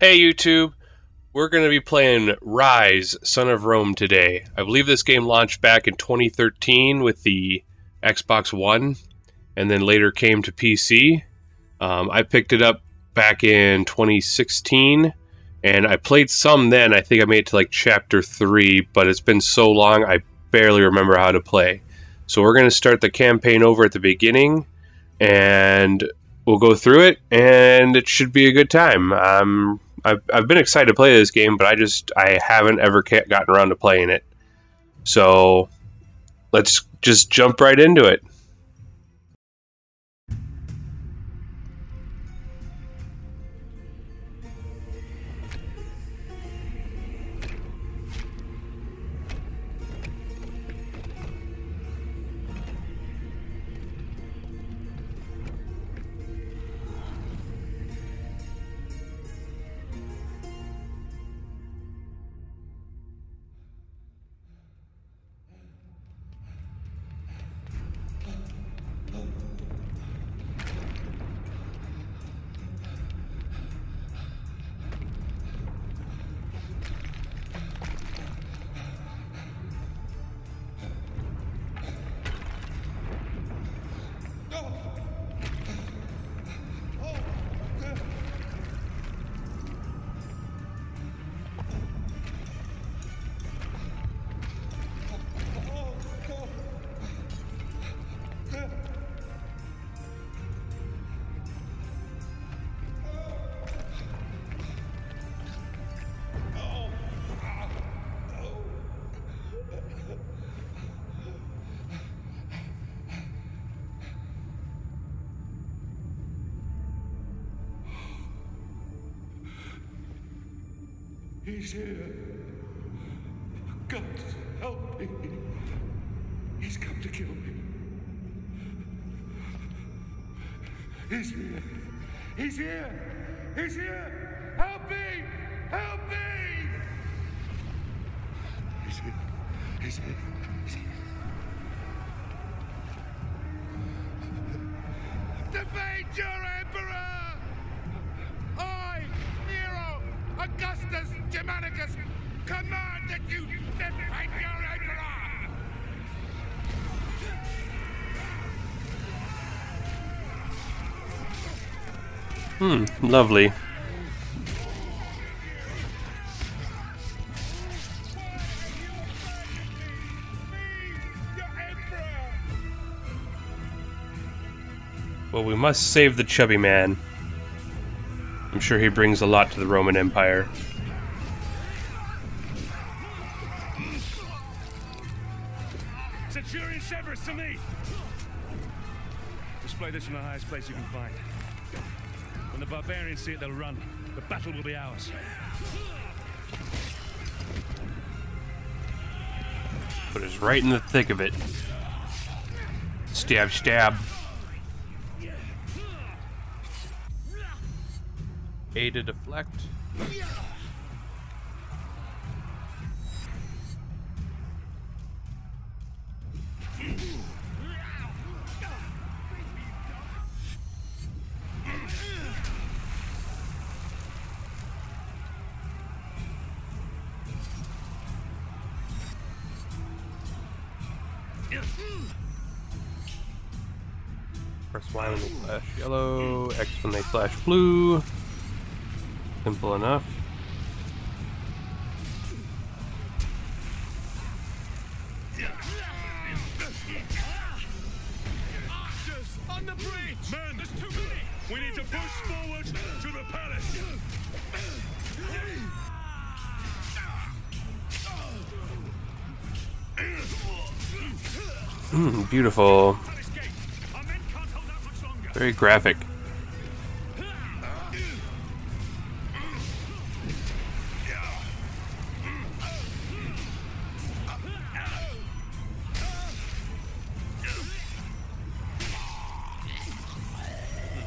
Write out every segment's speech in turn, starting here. Hey YouTube, we're going to be playing Ryse, Son of Rome today. I believe this game launched back in 2013 with the Xbox One, and then later came to PC. I picked it up back in 2016, and I played some then. I think I made it to like Chapter 3, but it's been so long I barely remember how to play. So we're going to start the campaign over at the beginning, and we'll go through it, and it should be a good time. I've been excited to play this game, but I haven't ever gotten around to playing it. So let's just jump right into it. He's here. God, help me. He's come to kill me. He's here. He's here. He's here. Help me. Help me. He's here. He's here. He's here. Defend your emperor. Augustus Germanicus, command that you defend your emperor! Lovely. Well, we must save the chubby man. I'm sure he brings a lot to the Roman Empire. Centurion Severus, to me! Display this from the highest place you can find. When the barbarians see it, they'll run. The battle will be ours. But it's right in the thick of it. Stab, stab. A to deflect. Press Y when they flash yellow, X when they flash blue. Simple enough. On the bridge! Man, there's too many! We need to push forward to the palace! Beautiful. Very graphic.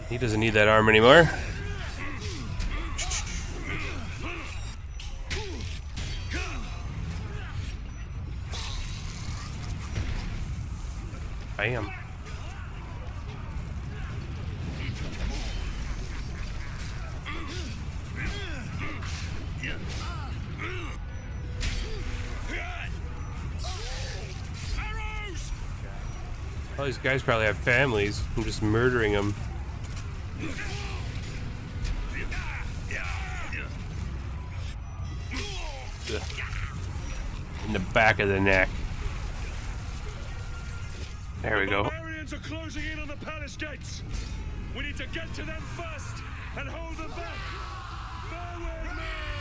He doesn't need that arm anymore. I am. All these guys probably have families. I'm just murdering them. In the back of the neck. There we go. The barbarians are closing in on the palace gates. We need to get to them first and hold them back.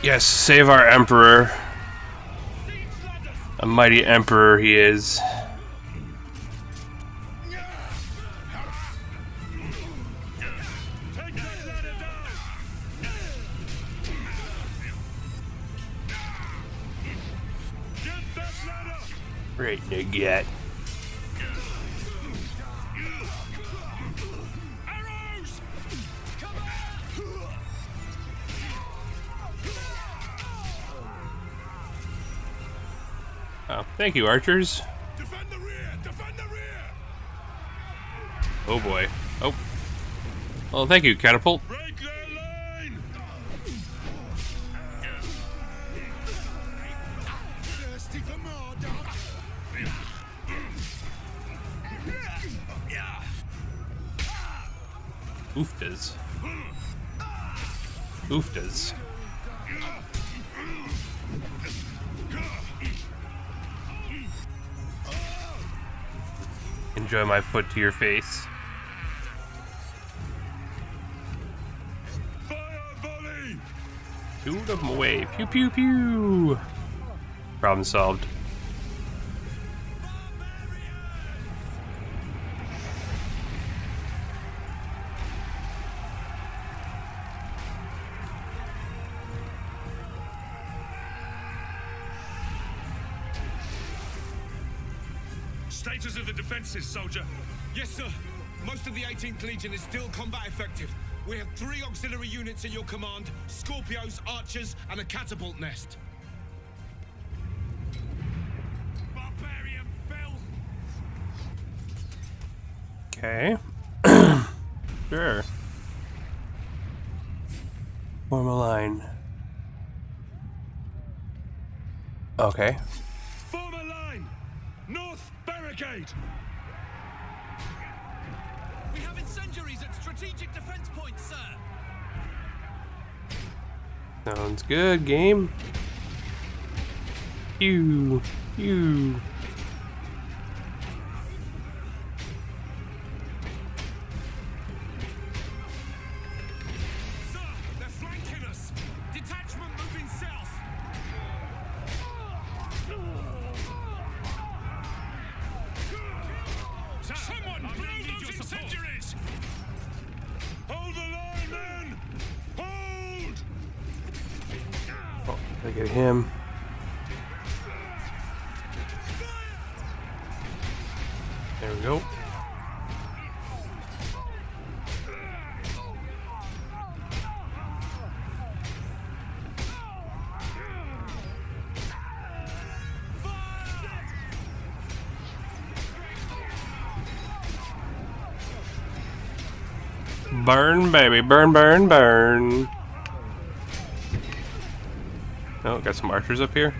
Yes, save our emperor. A mighty emperor he is. Great to get. Oh, thank you, archers. Defend the rear! Defend the rear! Oh boy. Oh. Well, thank you, catapult. Break their line! Thirsty for more, dog. Oofdas. Oofdas. Enjoy my foot to your face. Fire volley! Shoot them away. Pew pew pew. Problem solved. Status of the defenses, soldier. Yes, sir. Most of the 18th Legion is still combat effective. We have 3 auxiliary units in your command, Scorpios, archers, and a catapult nest. Barbarian fell. Okay. Sure. Form a line. Okay. Form a line. North barricade! We have incendiaries at strategic defense points, sir! Sounds good, game. Pew, pew. Sir, they're flanking us! Detachment moving south! Someone blow those incendiaries! Hold the line, men! Hold! Oh, I get him. There we go. Burn, baby, burn, burn, burn. Oh, got some archers up here.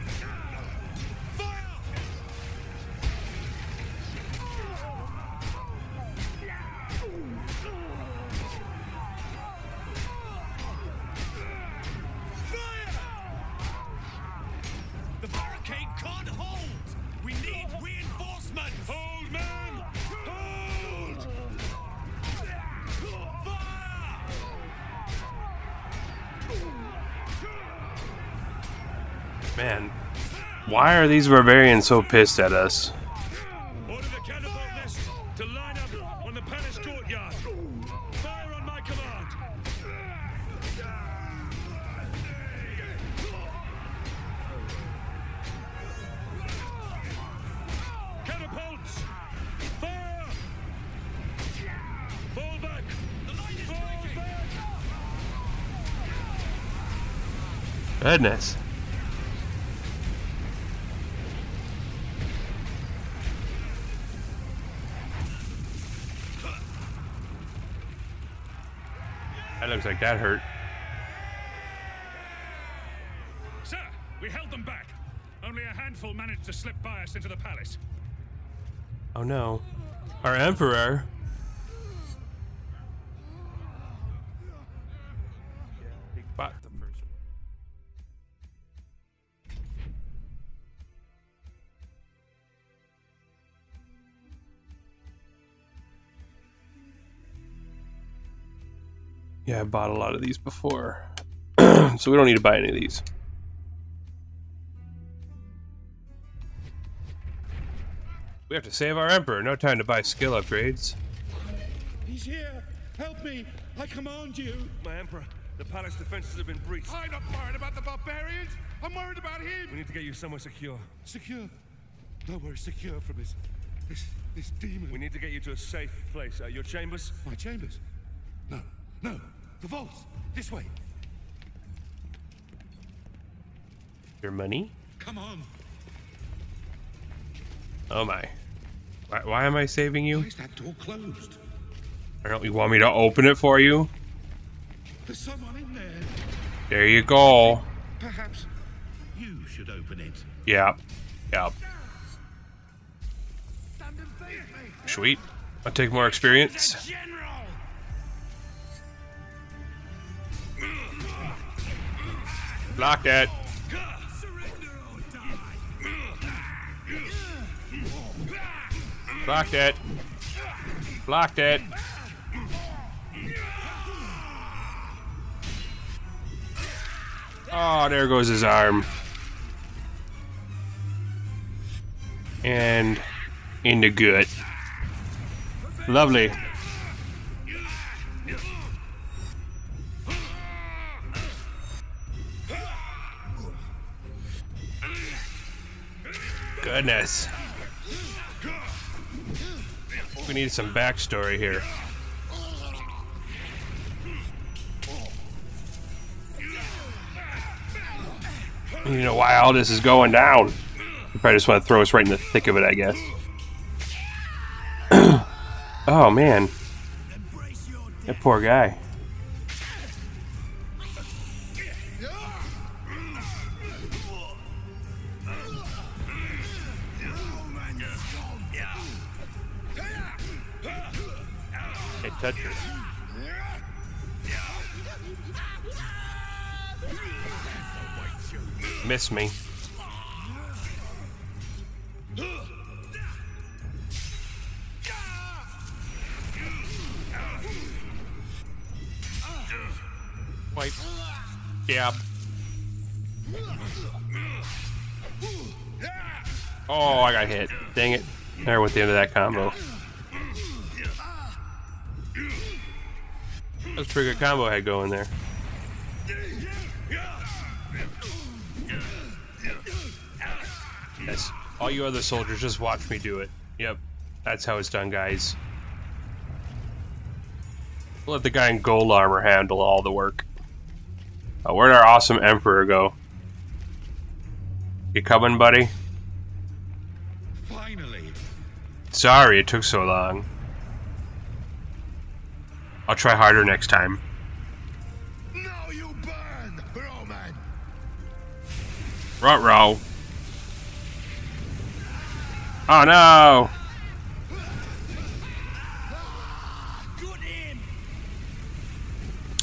Man, why are these barbarians so pissed at us? Order the catapult nest to line up on the palace courtyard. Fire on my command. Catapults, fire! Fall back. The line is breaking. Goodness. That looks like that hurt. Sir, we held them back. Only a handful managed to slip by us into the palace. Oh no. Our emperor. Yeah, I bought a lot of these before, so we don't need to buy any of these. We have to save our emperor. No time to buy skill upgrades. He's here. Help me. I command you. My emperor, the palace defenses have been breached. I'm not worried about the barbarians. I'm worried about him. We need to get you somewhere secure. Secure? No, we're secure from this demon. We need to get you to a safe place. Your chambers? My chambers? No. No, the vaults! This way! Your money? Come on! Oh my. Why am I saving you? Why is that door closed? I don't, you want me to open it for you? There's someone in there. There you go. Perhaps you should open it. Yep. Yep. Sweet. I'll take more experience. Block it. Blocked it. Blocked it. Oh, there goes his arm. And in the gut. Lovely. Goodness. We need some backstory here. You know why all this is going down. You probably just want to throw us right in the thick of it, I guess. Oh, man. That poor guy. Toucher. Miss me. Wipe. Yeah. Oh, I got hit. Dang it. There with the end of that combo. That's a pretty good combo I had going there. Yes. All you other soldiers, just watch me do it. Yep. That's how it's done, guys. We'll let the guy in gold armor handle all the work. Oh, where'd our awesome emperor go? You coming, buddy? Finally. Sorry it took so long. I'll try harder next time. No, you burn, bro, man. Ruh-roh. Oh no!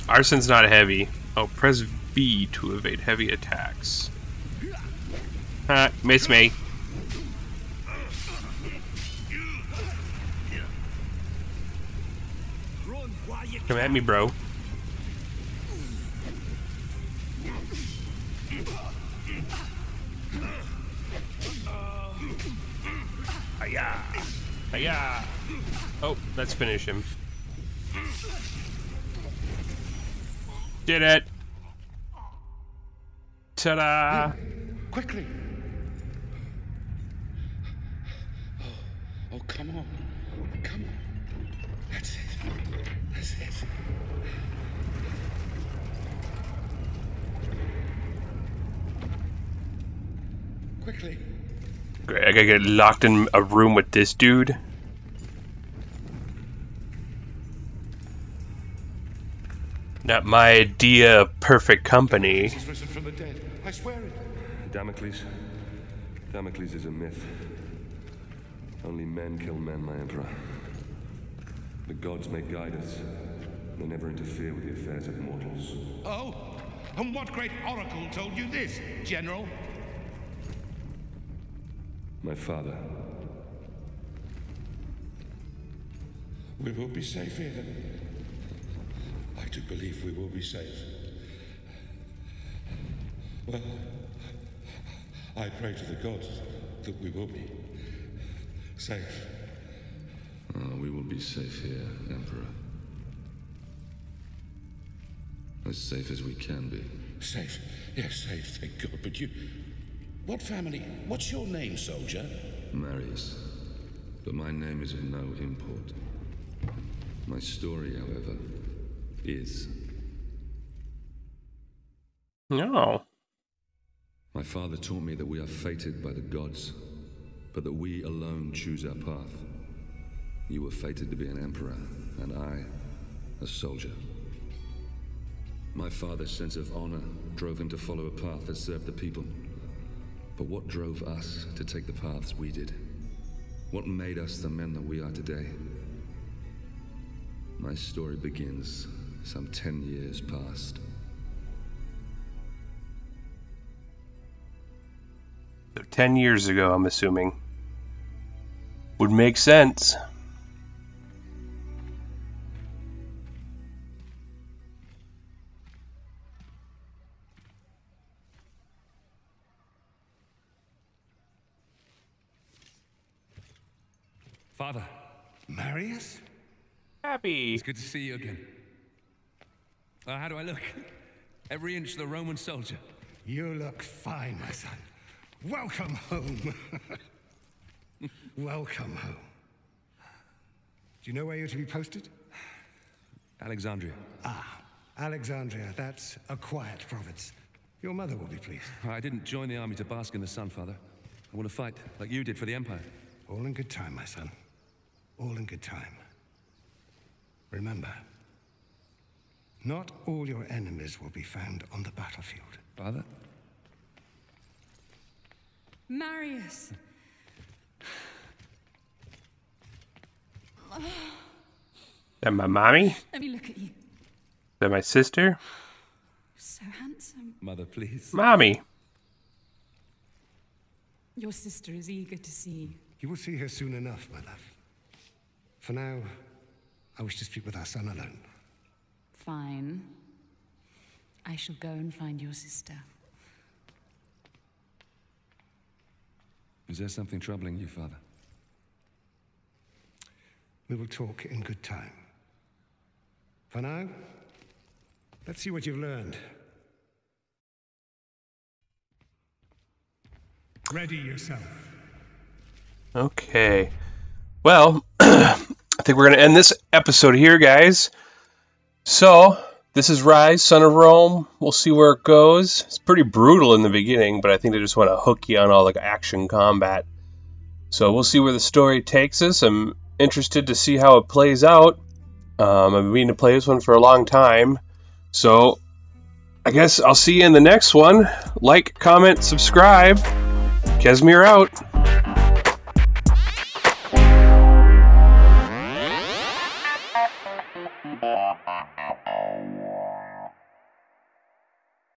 Arson's not heavy. Oh, press B to evade heavy attacks. Ha! Miss me. Come at me, bro. Hiya! Hiya! Oh, let's finish him. Did it! Ta-da! Quickly! Oh, come on. Come on. That's it. Quickly. Great, I gotta get locked in a room with this dude. Not my idea of perfect company. He's risen from the dead. I swear it. Damocles. Damocles is a myth. Only men kill men, my emperor. The gods may guide us. They never interfere with the affairs of mortals. Oh? And what great oracle told you this, General? My father. We will be safe here. I do believe we will be safe. Well, I pray to the gods that we will be safe. Oh, we will be safe here, Emperor. As safe as we can be. Safe? Yes, safe, thank God. But you... What family? What's your name, soldier? Marius. But my name is of no import. My story, however, is... No. My father taught me that we are fated by the gods, but that we alone choose our path. You were fated to be an emperor, and I, a soldier. My father's sense of honor drove him to follow a path that served the people. But what drove us to take the paths we did? What made us the men that we are today? My story begins some 10 years past. So 10 years ago, I'm assuming. Would make sense. Father. Marius? Happy. It's good to see you again. How do I look? Every inch the Roman soldier. You look fine, my son. Welcome home. Welcome home. Do you know where you're to be posted? Alexandria. Ah, Alexandria. That's a quiet province. Your mother will be pleased. I didn't join the army to bask in the sun, Father. I want to fight, like you did for the Empire. All in good time, my son. All in good time. Remember, not all your enemies will be found on the battlefield. Father? Marius! Is that my mommy? Let me look at you. Is that my sister? So handsome. Mother, please. Mommy! Your sister is eager to see you. You will see her soon enough, my love. For now, I wish to speak with our son alone. Fine. I shall go and find your sister. Is there something troubling you, Father? We will talk in good time. For now, let's see what you've learned. Ready yourself. Okay. Well, I think we're going to end this episode here, guys. So, this is Ryse, Son of Rome. We'll see where it goes. It's pretty brutal in the beginning, but I think they just want to hook you on all like action combat. So we'll see where the story takes us. I'm interested to see how it plays out. I've been meaning to play this one for a long time. So I guess I'll see you in the next one. Like, comment, subscribe. Kezmir out.